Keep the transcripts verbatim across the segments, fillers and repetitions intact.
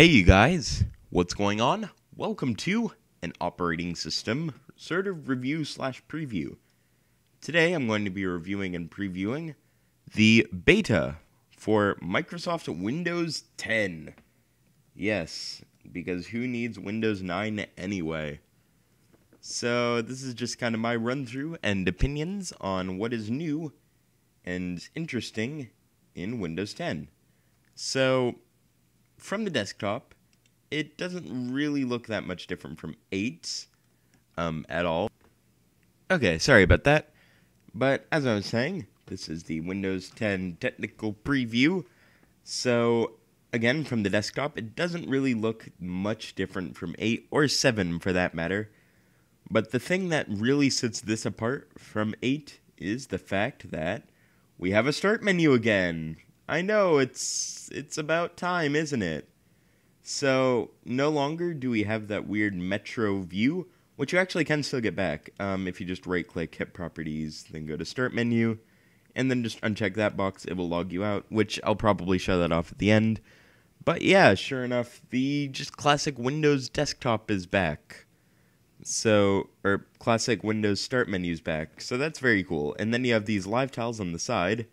Hey you guys, what's going on? Welcome to an operating system sort of review slash preview. Today I'm going to be reviewing and previewing the beta for Microsoft Windows ten. Yes, because who needs Windows nine anyway? So this is just kind of my run through and opinions on what is new and interesting in Windows ten. So from the desktop, it doesn't really look that much different from eight um, at all. Okay, sorry about that. But as I was saying, this is the Windows ten technical preview. So again, from the desktop, it doesn't really look much different from eight or seven for that matter. But the thing that really sets this apart from eight is the fact that we have a start menu again. I know, it's it's about time, isn't it? So, no longer do we have that weird Metro view, which you actually can still get back um, if you just right-click, hit Properties, then go to Start Menu, and then just uncheck that box. It will log you out, which I'll probably show that off at the end. But yeah, sure enough, the just classic Windows desktop is back. So, or classic Windows Start Menu is back, so that's very cool. And then you have these live tiles on the side,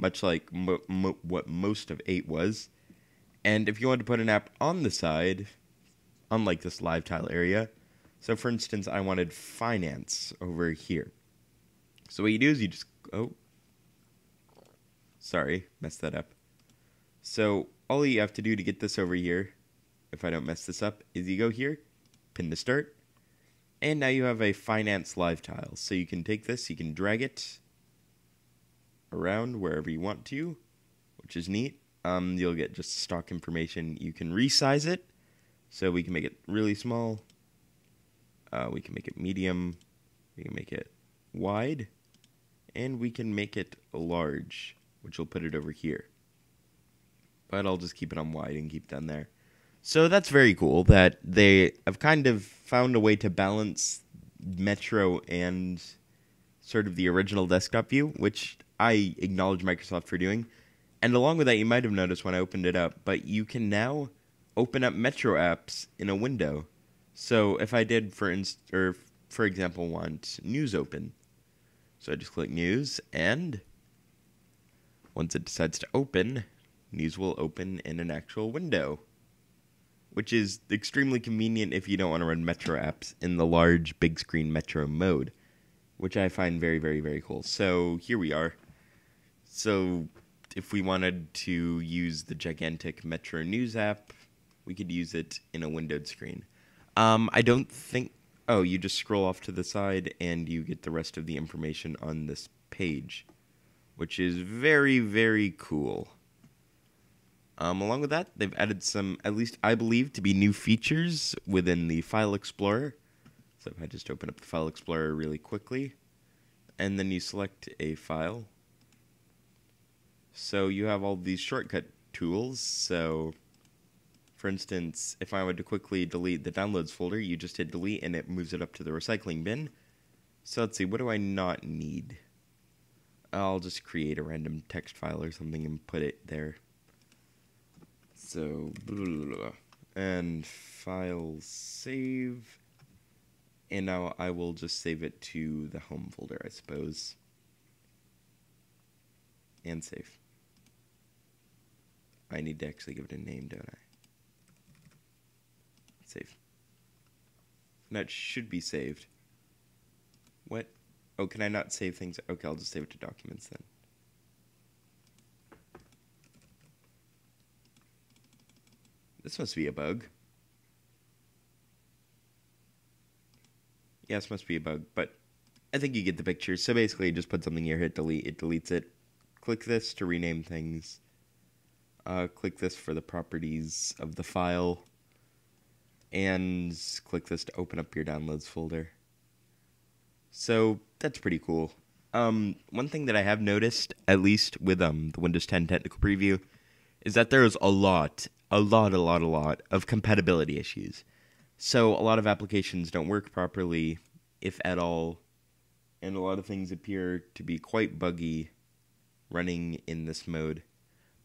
much like mo mo what most of eight was. And if you want to put an app on the side, unlike this live tile area, so for instance, I wanted finance over here. So what you do is you just, oh, sorry, messed that up. So all you have to do to get this over here, if I don't mess this up, is you go here, pin to start, and now you have a finance live tile. So you can take this, you can drag it around wherever you want to, which is neat. Um, you'll get just stock information. You can resize it, so we can make it really small. Uh, we can make it medium. We can make it wide, and we can make it large, which will put it over here. But I'll just keep it on wide and keep it down there. So that's very cool that they have kind of found a way to balance Metro and sort of the original desktop view, which I acknowledge Microsoft for doing. And along with that, you might have noticed when I opened it up, but you can now open up Metro apps in a window. So if I did, for inst or for example, want News open, so I just click News, and once it decides to open, News will open in an actual window, which is extremely convenient if you don't want to run Metro apps in the large big screen Metro mode, which I find very, very, very cool. So here we are. So if we wanted to use the gigantic Metro News app, we could use it in a windowed screen. Um, I don't think... Oh, you just scroll off to the side and you get the rest of the information on this page, which is very, very cool. Um, along with that, they've added some, at least I believe, to be new features within the File Explorer. So if I just open up the File Explorer really quickly, and then you select a file, so you have all these shortcut tools. So for instance, if I were to quickly delete the downloads folder, you just hit delete and it moves it up to the recycling bin. So let's see, what do I not need? I'll just create a random text file or something and put it there. So, blah, blah, blah. And file save. And now I will just save it to the home folder, I suppose. And save. I need to actually give it a name, don't I? Save. No, it should be saved. What? Oh, can I not save things? Okay, I'll just save it to documents then. This must be a bug. Yeah, this must be a bug, but I think you get the picture. So basically, you just put something here, hit delete, it deletes it. Click this to rename things. Uh, click this for the properties of the file. And click this to open up your downloads folder. So that's pretty cool. Um, one thing that I have noticed, at least with um, the Windows ten technical preview, is that there is a lot, a lot, a lot, a lot of compatibility issues. So a lot of applications don't work properly, if at all, and a lot of things appear to be quite buggy running in this mode.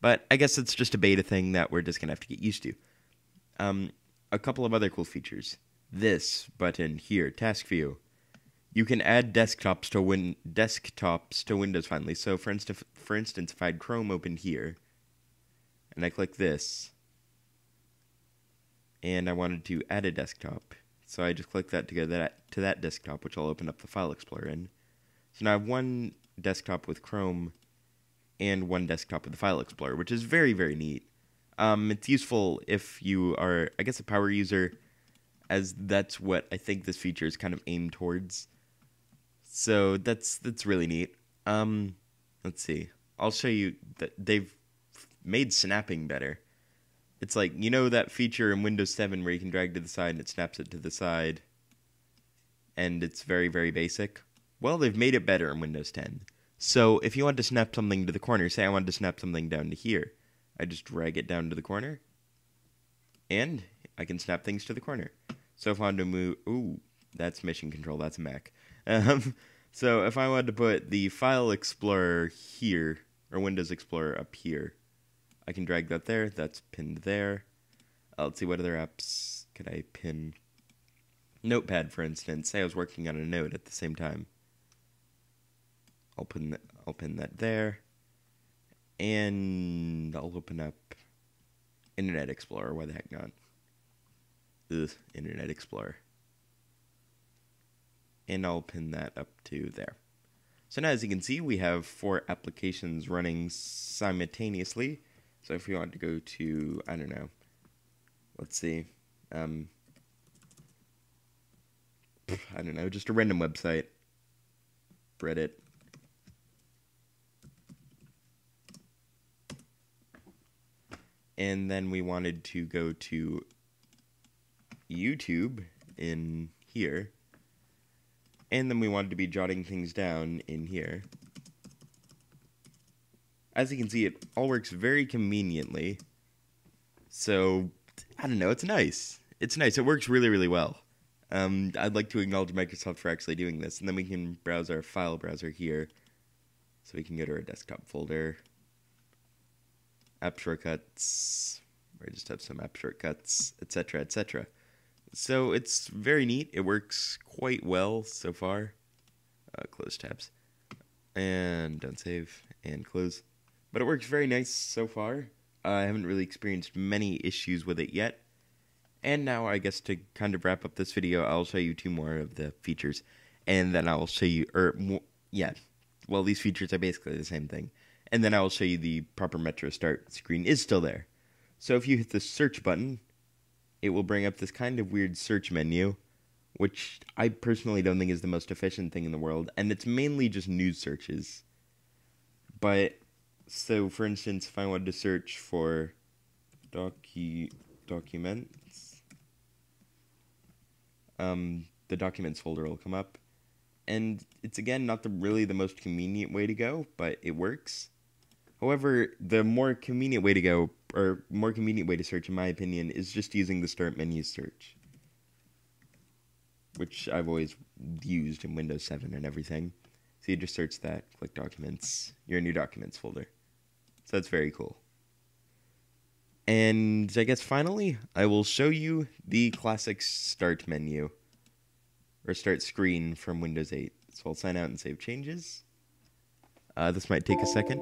But I guess it's just a beta thing that we're just going to have to get used to. Um, a couple of other cool features. This button here, Task View. You can add desktops to win desktops to Windows finally. So for instance, for instance, if I had Chrome open here, and I click this, and I wanted to add a desktop, so I just click that to go that to that desktop, which I'll open up the File Explorer in. So now I have one desktop with Chrome, and one desktop with the File Explorer, which is very very neat. Um, it's useful if you are, I guess, a power user, as that's what I think this feature is kind of aimed towards. So that's that's really neat. Um, let's see. I'll show you that they've made snapping better. It's like, you know that feature in Windows seven where you can drag to the side and it snaps it to the side, and it's very, very basic? Well, they've made it better in Windows ten. So if you want to snap something to the corner, say I wanted to snap something down to here, I just drag it down to the corner, and I can snap things to the corner. So if I wanted to move, ooh, that's mission control, that's a Mac. Um, so if I wanted to put the File Explorer here, or Windows Explorer up here, I can drag that there, that's pinned there. Uh, let's see, what other apps could I pin? Notepad, for instance. Say I was working on a note at the same time. I'll pin, th I'll pin that there. And I'll open up Internet Explorer, why the heck not? Ugh, Internet Explorer. And I'll pin that up to there. So now, as you can see, we have four applications running simultaneously. So if we want to go to, I don't know, let's see, um, I don't know, just a random website, Reddit. And then we wanted to go to YouTube in here. And then we wanted to be jotting things down in here. As you can see, it all works very conveniently. So, I don't know, it's nice. It's nice. It works really, really well. Um, I'd like to acknowledge Microsoft for actually doing this. And then we can browse our file browser here. So we can go to our desktop folder. App shortcuts. Or just have some app shortcuts, et cetera, et cetera. So it's very neat. It works quite well so far. Uh, close tabs. And don't save. And close. But it works very nice so far. Uh, I haven't really experienced many issues with it yet. And now, I guess, to kind of wrap up this video, I'll show you two more of the features. And then I'll show you, or, yeah, well, these features are basically the same thing. And then I'll show you the proper Metro Start screen is still there. So if you hit the search button, it will bring up this kind of weird search menu, which I personally don't think is the most efficient thing in the world. And it's mainly just news searches. But, so for instance, if I wanted to search for docu documents, um, the documents folder will come up. And it's, again, not the really the most convenient way to go, but it works. However, the more convenient way to go, or more convenient way to search, in my opinion, is just using the Start Menu search, which I've always used in Windows seven and everything. So you just search that, click Documents, your new Documents folder. So that's very cool. And I guess finally, I will show you the classic Start menu, or Start screen from Windows eight. So I'll sign out and save changes. Uh, this might take a second.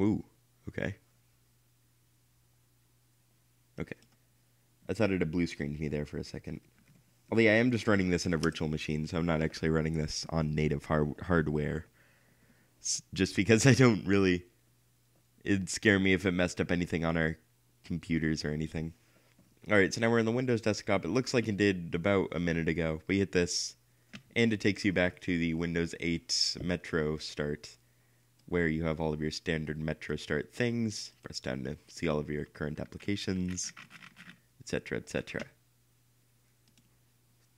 Ooh, okay. Okay. I thought it had blue screened me there for a second. Although, yeah, I am just running this in a virtual machine, so I'm not actually running this on native har hardware. S just because I don't really... It'd scare me if it messed up anything on our computers or anything. Alright, so now we're in the Windows desktop. It looks like it did about a minute ago. We hit this, and it takes you back to the Windows eight Metro Start, where you have all of your standard Metro Start things. Press down to see all of your current applications, et cetera, et cetera.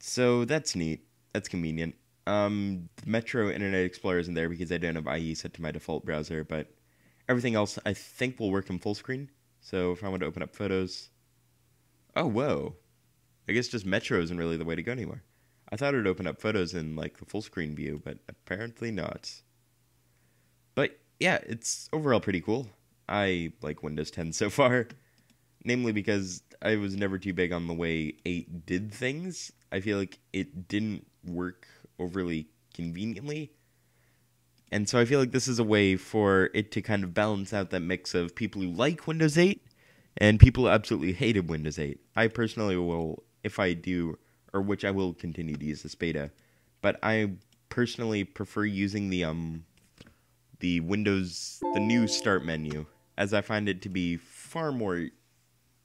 So that's neat. That's convenient. Um, Metro Internet Explorer isn't there because I don't have I E set to my default browser, but everything else I think will work in full screen. So if I want to open up Photos... Oh, whoa. I guess just Metro isn't really the way to go anymore. I thought it would open up Photos in, like, the full screen view, but apparently not. But, yeah, it's overall pretty cool. I like Windows ten so far, namely because I was never too big on the way eight did things. I feel like it didn't work overly conveniently. And so I feel like this is a way for it to kind of balance out that mix of people who like Windows eight and people who absolutely hated Windows eight. I personally will, if I do, or which I will continue to use this beta, but I personally prefer using the um the Windows, the new start menu, as I find it to be far more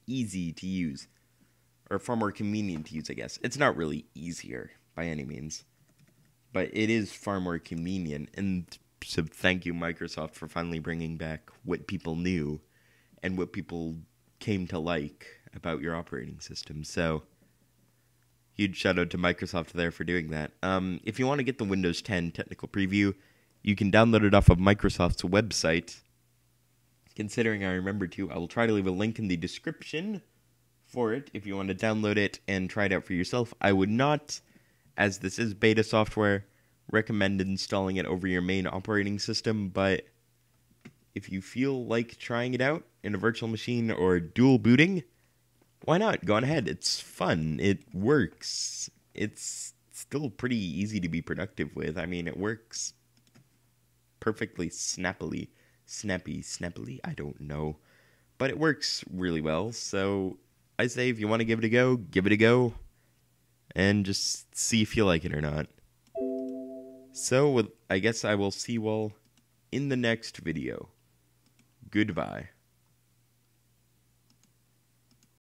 easy to use, or far more convenient to use, I guess. It's not really easier by any means, but it is far more convenient, and so thank you, Microsoft, for finally bringing back what people knew and what people came to like about your operating system. So, huge shout out to Microsoft there for doing that. Um, if you want to get the Windows ten technical preview, you can download it off of Microsoft's website. Considering I remember to, I will try to leave a link in the description for it if you want to download it and try it out for yourself. I would not, as this is beta software, recommend installing it over your main operating system, but if you feel like trying it out in a virtual machine or dual booting, why not? Go on ahead. It's fun. It works. It's still pretty easy to be productive with. I mean, it works perfectly snappily. Snappy, snappily? I don't know. But it works really well, so I say if you want to give it a go, give it a go. And just see if you like it or not. So, with, I guess I will see you all in the next video. Goodbye.